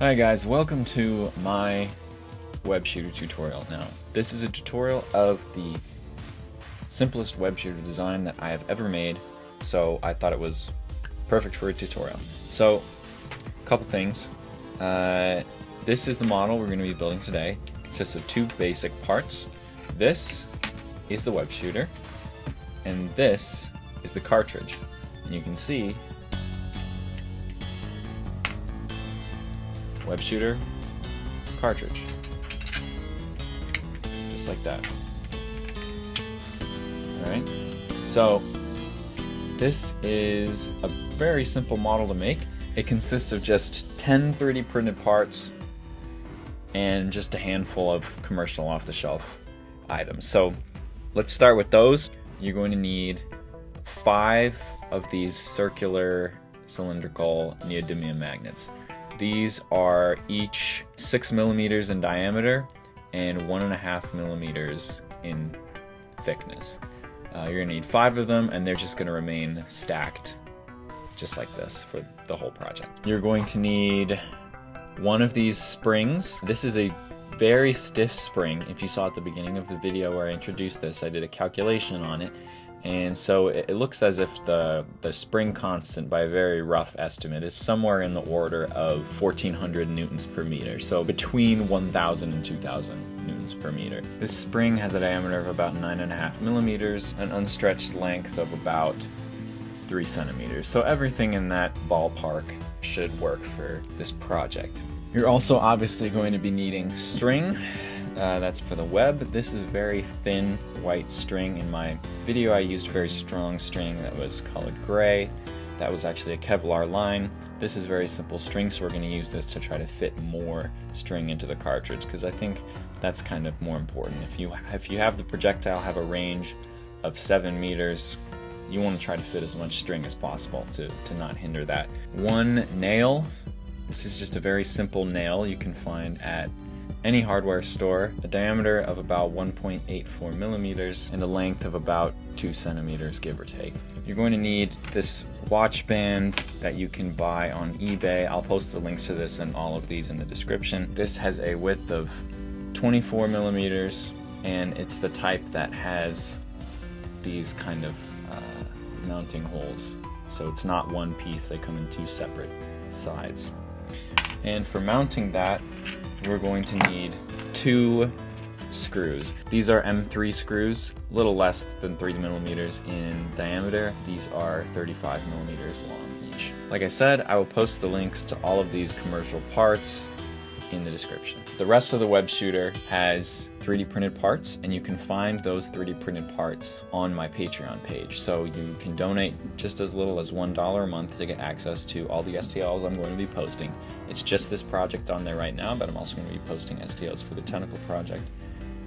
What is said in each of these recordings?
Hi guys, welcome to my web shooter tutorial. Now, this is a tutorial of the simplest web shooter design that I have ever made, so I thought it was perfect for a tutorial. So, a couple things. This is the model we're going to be building today. It consists of two basic parts. This is the web shooter, and this is the cartridge. And you can see web shooter, cartridge, just like that. All right, so this is a very simple model to make. It consists of just 10 3D printed parts and just a handful of commercial off-the-shelf items. So let's start with those. You're going to need 5 of these circular cylindrical neodymium magnets. These are each 6 millimeters in diameter and 1.5 millimeters in thickness. You're gonna need 5 of them, and they're just gonna remain stacked just like this for the whole project. You're going to need 1 of these springs. This is a very stiff spring. If you saw at the beginning of the video where I introduced this, I did a calculation on it. And so it looks as if the spring constant, by a very rough estimate, is somewhere in the order of 1,400 newtons per meter. So between 1,000 and 2,000 newtons per meter. This spring has a diameter of about 9.5 millimeters, an unstretched length of about 3 centimeters. So everything in that ballpark should work for this project. You're also obviously going to be needing string. That's for the web. This is very thin white string. In my video I used very strong string that was colored gray. That was actually a Kevlar line. This is very simple string, so we're going to use this to try to fit more string into the cartridge, because I think that's kind of more important. If you have the projectile have a range of 7 meters, you want to try to fit as much string as possible to not hinder that. 1 nail. This is just a very simple nail you can find at any hardware store, a diameter of about 1.84 millimeters and a length of about 2 centimeters, give or take. You're going to need this watch band that you can buy on eBay. I'll post the links to this and all of these in the description. This has a width of 24 millimeters and it's the type that has these kind of mounting holes. So it's not one piece, they come in 2 separate sides. And for mounting that, we're going to need 2 screws. These are M3 screws, a little less than 3 millimeters in diameter. These are 35 millimeters long each. Like I said, I will post the links to all of these commercial parts in the description. The rest of the web shooter has 3D printed parts, and you can find those 3D printed parts on my Patreon page. So you can donate just as little as $1 a month to get access to all the STLs I'm going to be posting. It's just this project on there right now, but I'm also going to be posting STLs for the Tentacle project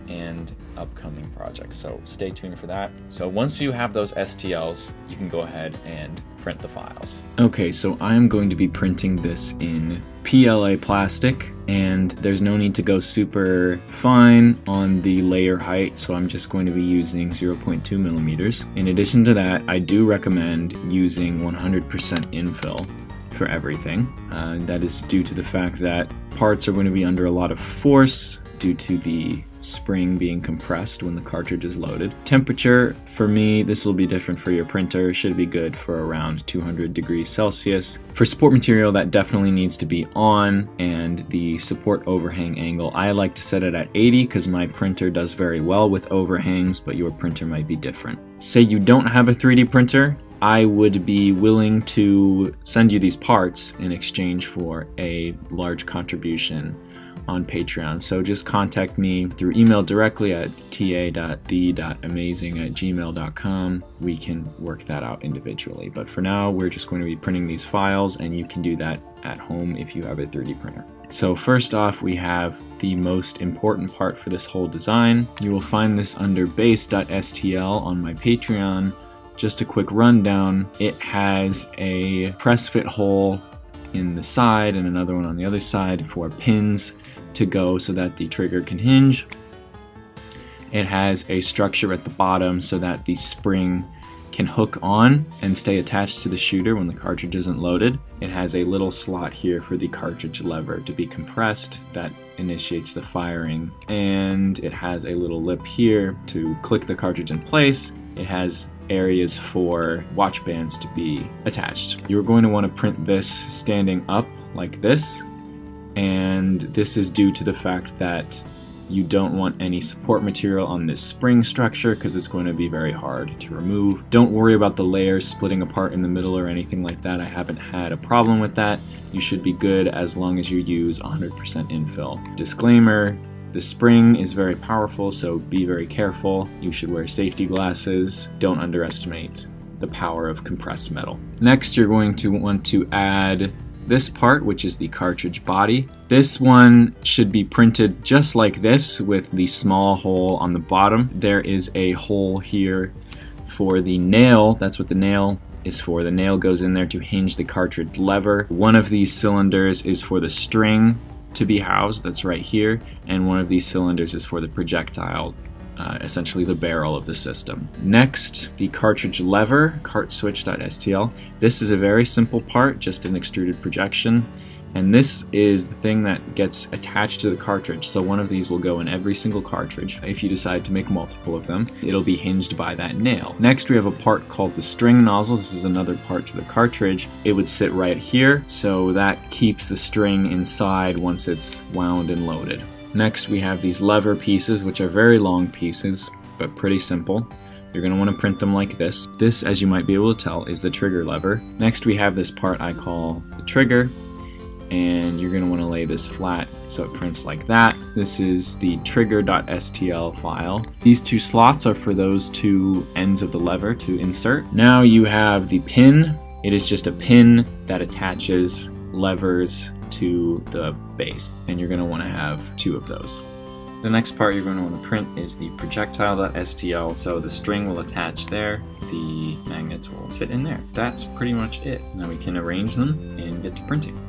and upcoming projects. So stay tuned for that. So once you have those STLs, you can go ahead and print the files. Okay, so I'm going to be printing this in PLA plastic, and there's no need to go super fine on the layer height, so I'm just going to be using 0.2 millimeters. In addition to that, I do recommend using 100% infill for everything. That is due to the fact that parts are going to be under a lot of force due to the spring being compressed when the cartridge is loaded. Temperature, for me, this will be different for your printer, should be good for around 200 degrees Celsius. For support material, that definitely needs to be on, and the support overhang angle, I like to set it at 80 because my printer does very well with overhangs, but your printer might be different. Say you don't have a 3D printer, I would be willing to send you these parts in exchange for a large contribution on Patreon. So just contact me through email directly at ta.the.amazing@gmail.com. We can work that out individually. But for now, we're just going to be printing these files, and you can do that at home if you have a 3D printer. So first off, we have the most important part for this whole design. You will find this under base.stl on my Patreon. Just a quick rundown. It has a press fit hole in the side and another one on the other side for pins to go so that the trigger can hinge. It has a structure at the bottom so that the spring can hook on and stay attached to the shooter when the cartridge isn't loaded. It has a little slot here for the cartridge lever to be compressed that initiates the firing, and it has a little lip here to click the cartridge in place. It has areas for watch bands to be attached. You're going to want to print this standing up like this, and this is due to the fact that you don't want any support material on this spring structure because it's going to be very hard to remove. Don't worry about the layers splitting apart in the middle or anything like that. I haven't had a problem with that. You should be good as long as you use 100% infill. Disclaimer, the spring is very powerful, so be very careful. You should wear safety glasses. Don't underestimate the power of compressed metal. Next, you're going to want to add this part, which is the cartridge body. This one should be printed just like this with the small hole on the bottom. There is a hole here for the nail. That's what the nail is for. The nail goes in there to hinge the cartridge lever. One of these cylinders is for the string to be housed, that's right here, and one of these cylinders is for the projectile. Essentially the barrel of the system. Next, the cartridge lever, cartswitch.stl. This is a very simple part, just an extruded projection, and this is the thing that gets attached to the cartridge, so one of these will go in every single cartridge. If you decide to make multiple of them, it'll be hinged by that nail. Next, we have a part called the string nozzle. This is another part to the cartridge. It would sit right here, so that keeps the string inside once it's wound and loaded. Next, we have these lever pieces, which are very long pieces, but pretty simple. You're going to want to print them like this. This, as you might be able to tell, is the trigger lever. Next, we have this part I call the trigger, and you're going to want to lay this flat so it prints like that. This is the trigger.stl file. These two slots are for those two ends of the lever to insert. Now you have the pin. It is just a pin that attaches levers to the base, and you're going to want to have two of those. The next part you're going to want to print is the projectile.stl, so the string will attach there, the magnets will sit in there. That's pretty much it. Now we can arrange them and get to printing.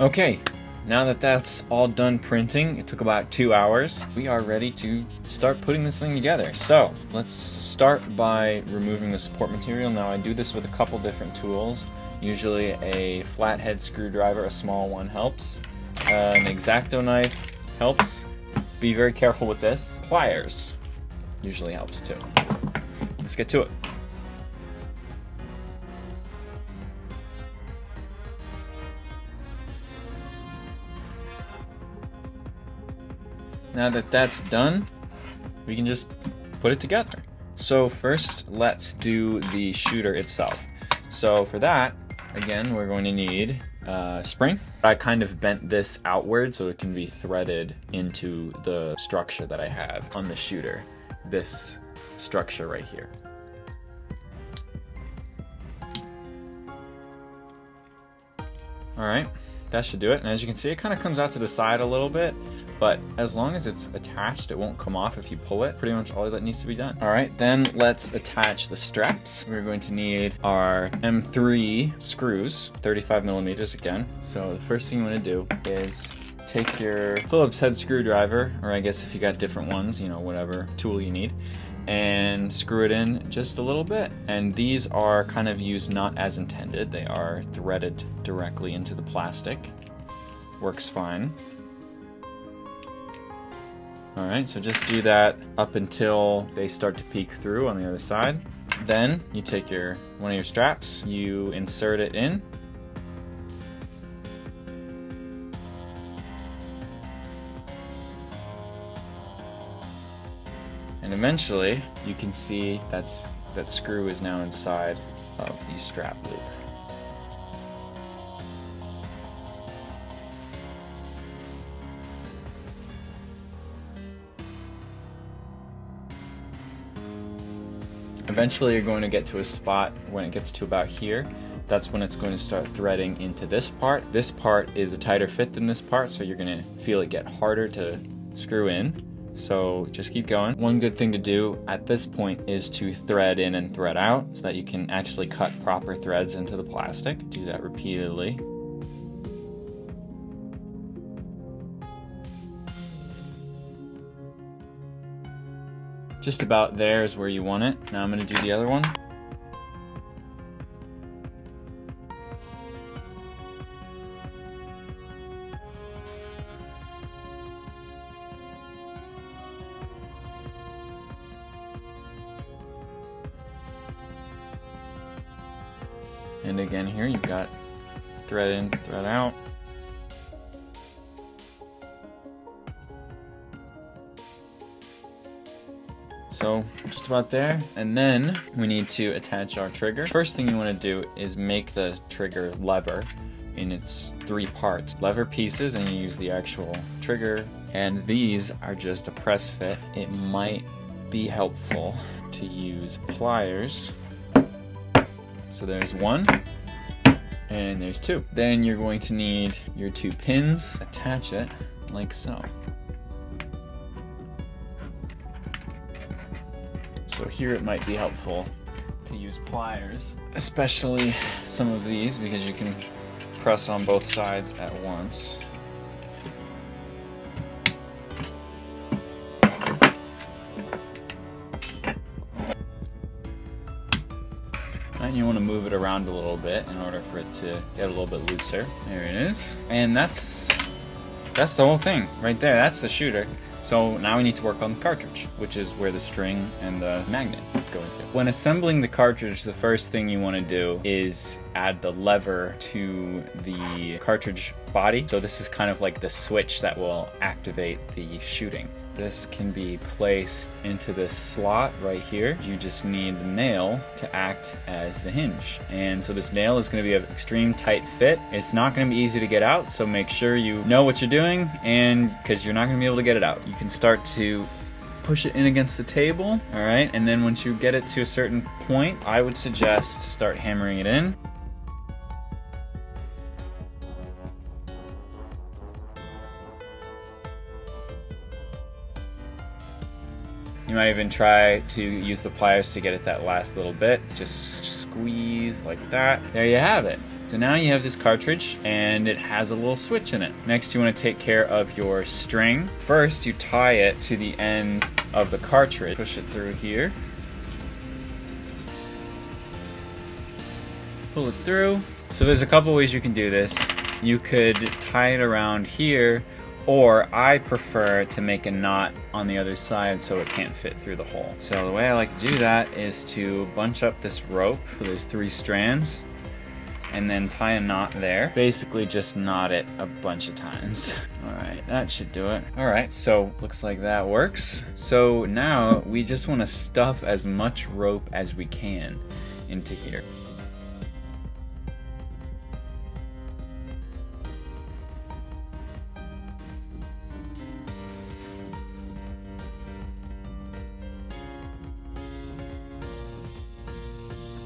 Okay, now that that's all done printing, it took about 2 hours, we are ready to start putting this thing together. So let's start by removing the support material. Now I do this with a couple different tools. Usually a flathead screwdriver, a small one, helps. An X-Acto knife helps. Be very careful with this. Pliers usually helps too. Let's get to it. Now that that's done, we can just put it together. So first, let's do the shooter itself. So for that, again, we're going to need a spring. I kind of bent this outward so it can be threaded into the structure that I have on the shooter, this structure right here. All right. That should do it, and as you can see, it kind of comes out to the side a little bit, but as long as it's attached, it won't come off if you pull it. Pretty much all that needs to be done. All right, then let's attach the straps. We're going to need our M3 screws, 35 millimeters again. So the first thing you want to do is take your Phillips head screwdriver, or I guess if you got different ones, you know, whatever tool you need, and screw it in just a little bit. And these are kind of used not as intended. They are threaded directly into the plastic. Works fine. All right, so just do that up until they start to peek through on the other side. Then you take your one of your straps, you insert it in. And eventually, you can see that screw is now inside of the strap loop. Eventually you're going to get to a spot when it gets to about here. That's when it's going to start threading into this part. This part is a tighter fit than this part, so you're going to feel it get harder to screw in. So just keep going. One good thing to do at this point is to thread in and thread out so that you can actually cut proper threads into the plastic. Do that repeatedly. Just about there is where you want it. Now I'm going to do the other one. And again here you've got thread in, thread out. So just about there. And then we need to attach our trigger. First thing you want to do is make the trigger lever in its three parts. Lever pieces, and you use the actual trigger. And these are just a press fit. It might be helpful to use pliers. So there's one, and there's two. Then you're going to need your two pins. Attach it like so. So here it might be helpful to use pliers, especially some of these, because you can press on both sides at once. And you want to move it around a little bit in order for it to get a little bit looser. There it is. And that's the whole thing right there. That's the shooter. So now we need to work on the cartridge, which is where the string and the magnet go into. When assembling the cartridge, the first thing you want to do is add the lever to the cartridge body. So this is kind of like the switch that will activate the shooting. This can be placed into this slot right here. You just need the nail to act as the hinge. And so this nail is going to be an extreme tight fit. It's not going to be easy to get out, so make sure you know what you're doing, and because you're not going to be able to get it out. You can start to push it in against the table, all right? And then once you get it to a certain point, I would suggest start hammering it in. You might even try to use the pliers to get at that last little bit. Just squeeze like that. There you have it. So now you have this cartridge, and it has a little switch in it. Next, you want to take care of your string. First, you tie it to the end of the cartridge. Push it through here. Pull it through. So there's a couple ways you can do this. You could tie it around here, or I prefer to make a knot on the other side so it can't fit through the hole. So the way I like to do that is to bunch up this rope, so there's three strands, and then tie a knot there. Basically just knot it a bunch of times. All right, that should do it. All right, so looks like that works. So now we just wanna stuff as much rope as we can into here.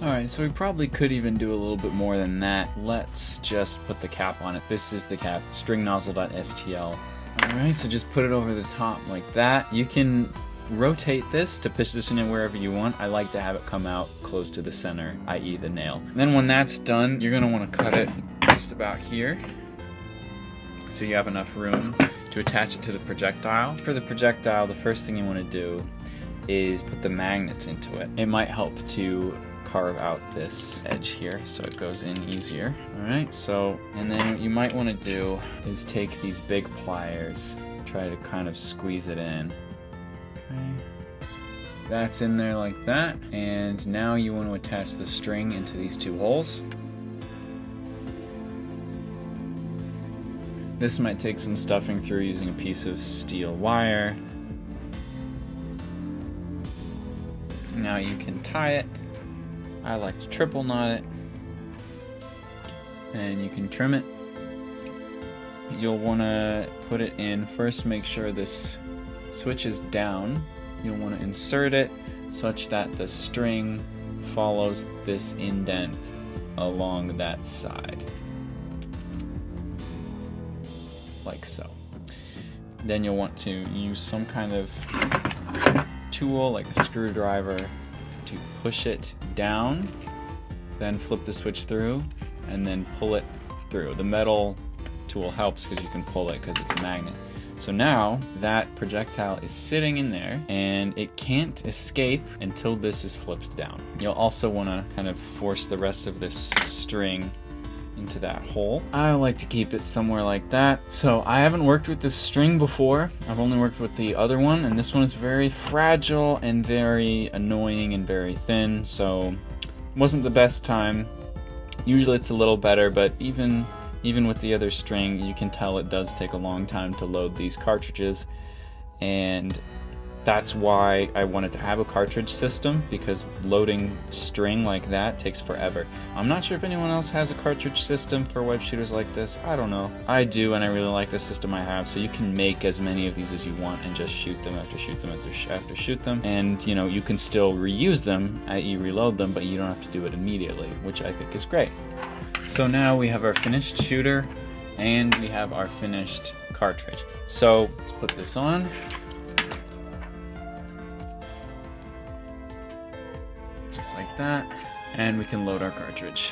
Alright, so we probably could even do a little bit more than that. Let's just put the cap on it. This is the cap, stringnozzle.stl. Alright, so just put it over the top like that. You can rotate this to position it wherever you want. I like to have it come out close to the center, i.e. the nail. And then when that's done, you're going to want to cut it just about here, so you have enough room to attach it to the projectile. For the projectile, the first thing you want to do is put the magnets into it. It might help to carve out this edge here so it goes in easier. All right, so, and then what you might want to do is take these big pliers, try to kind of squeeze it in. Okay, that's in there like that. And now you want to attach the string into these two holes. This might take some stuffing through using a piece of steel wire. Now you can tie it. I like to triple knot it, and you can trim it. You'll want to put it in. First, make sure this switch is down. You'll want to insert it, such that the string follows this indent along that side, like so. Then you'll want to use some kind of tool like a screwdriver to push it down, then flip the switch through and then pull it through. The metal tool helps because you can pull it because it's a magnet. So now that projectile is sitting in there and it can't escape until this is flipped down. You'll also want to kind of force the rest of this string into that hole. I like to keep it somewhere like that. So I haven't worked with this string before. I've only worked with the other one, and this one is very fragile and very annoying and very thin, so wasn't the best time. Usually it's a little better, but even with the other string, you can tell it does take a long time to load these cartridges, and that's why I wanted to have a cartridge system, because loading string like that takes forever. I'm not sure if anyone else has a cartridge system for web shooters like this. I don't know. I do, and I really like the system I have, so you can make as many of these as you want and just shoot them after shoot them after shoot them, and you know, you can still reuse them, i.e. reload them, but you don't have to do it immediately, which I think is great. So now we have our finished shooter and we have our finished cartridge. So let's put this on. Just like that. And we can load our cartridge.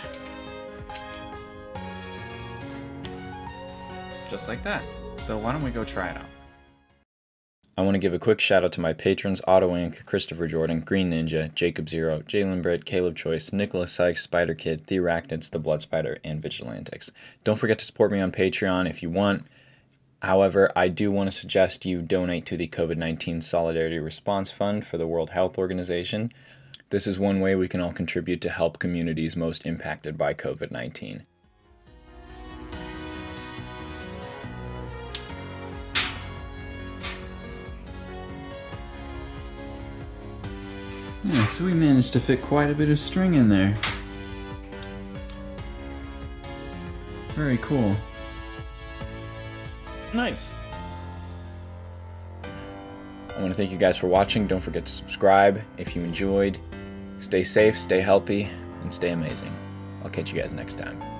Just like that. So why don't we go try it out? I want to give a quick shout out to my patrons, Auto Inc., Christopher Jordan, Green Ninja, Jacob Zero, Jalen Britt, Caleb Choice, Nicholas Sykes, Spider Kid, The Arachnids, The Blood Spider, and Vigilantix. Don't forget to support me on Patreon if you want. However, I do want to suggest you donate to the COVID-19 Solidarity Response Fund for the World Health Organization. This is one way we can all contribute to help communities most impacted by COVID-19. Yeah, so we managed to fit quite a bit of string in there. Very cool. Nice! I want to thank you guys for watching. Don't forget to subscribe if you enjoyed. Stay safe, stay healthy, and stay amazing. I'll catch you guys next time.